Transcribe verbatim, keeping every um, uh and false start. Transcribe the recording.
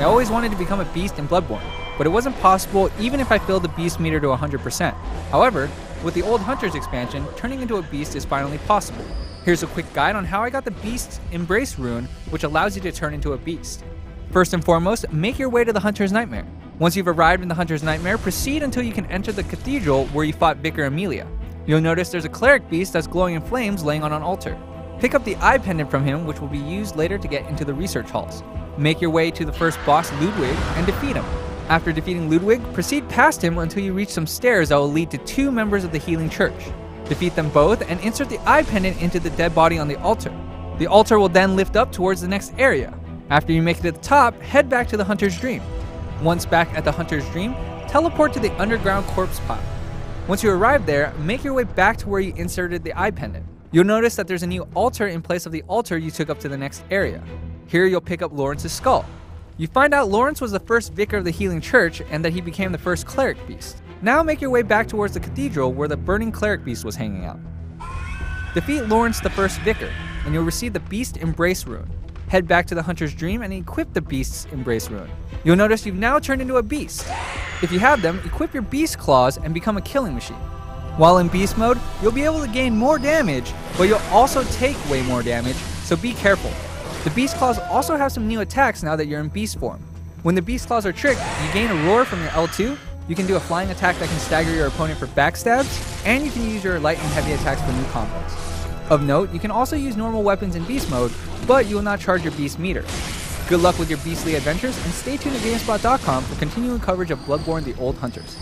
I always wanted to become a beast in Bloodborne, but it wasn't possible even if I filled the beast meter to one hundred percent. However, with the Old Hunters expansion, turning into a beast is finally possible. Here's a quick guide on how I got the Beast's Embrace rune, which allows you to turn into a beast. First and foremost, make your way to the Hunter's Nightmare. Once you've arrived in the Hunter's Nightmare, proceed until you can enter the cathedral where you fought Vicar Amelia. You'll notice there's a cleric beast that's glowing in flames laying on an altar. Pick up the eye pendant from him, which will be used later to get into the research halls. Make your way to the first boss, Ludwig, and defeat him. After defeating Ludwig, proceed past him until you reach some stairs that will lead to two members of the Healing Church. Defeat them both and insert the eye pendant into the dead body on the altar. The altar will then lift up towards the next area. After you make it to the top, head back to the Hunter's Dream. Once back at the Hunter's Dream, teleport to the underground corpse pile. Once you arrive there, make your way back to where you inserted the eye pendant. You'll notice that there's a new altar in place of the altar you took up to the next area. Here you'll pick up Lawrence's skull. You find out Lawrence was the first vicar of the Healing Church and that he became the first cleric beast. Now make your way back towards the cathedral where the burning cleric beast was hanging out. Defeat Lawrence the first vicar, and you'll receive the Beast Embrace rune. Head back to the Hunter's Dream and equip the Beast's Embrace rune. You'll notice you've now turned into a beast. If you have them, equip your Beast Claws and become a killing machine. While in beast mode, you'll be able to gain more damage, but you'll also take way more damage, so be careful. The Beast Claws also have some new attacks now that you're in beast form. When the Beast Claws are tricked, you gain a roar from your L two, you can do a flying attack that can stagger your opponent for backstabs, and you can use your light and heavy attacks for new combos. Of note, you can also use normal weapons in beast mode, but you will not charge your beast meter. Good luck with your beastly adventures, and stay tuned to GameSpot dot com for continuing coverage of Bloodborne: The Old Hunters.